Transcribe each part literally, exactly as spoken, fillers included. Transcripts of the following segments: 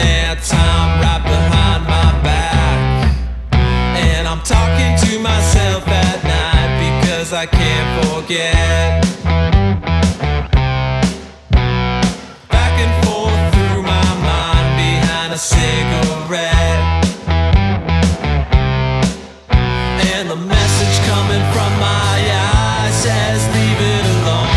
air time right behind my back, and I'm talking to myself at night because I can't forget. Back and forth through my mind behind a cigarette, and the message coming from my eyes says leave it alone.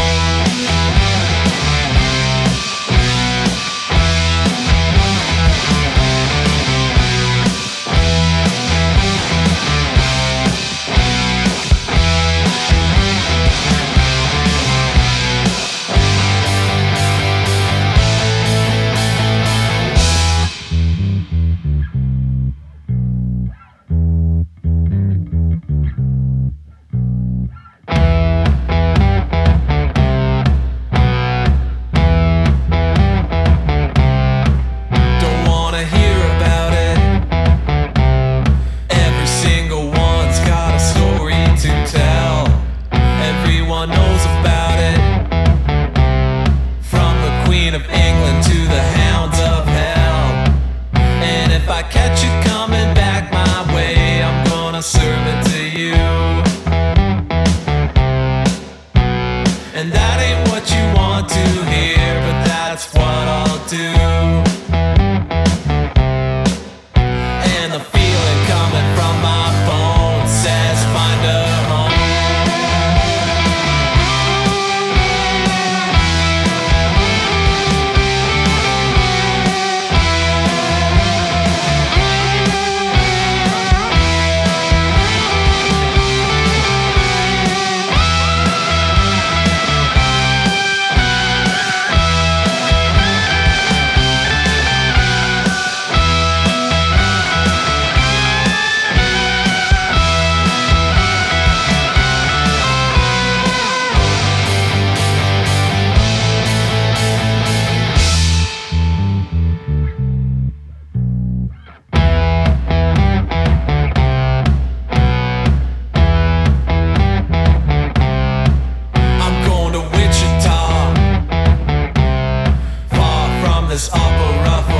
This opera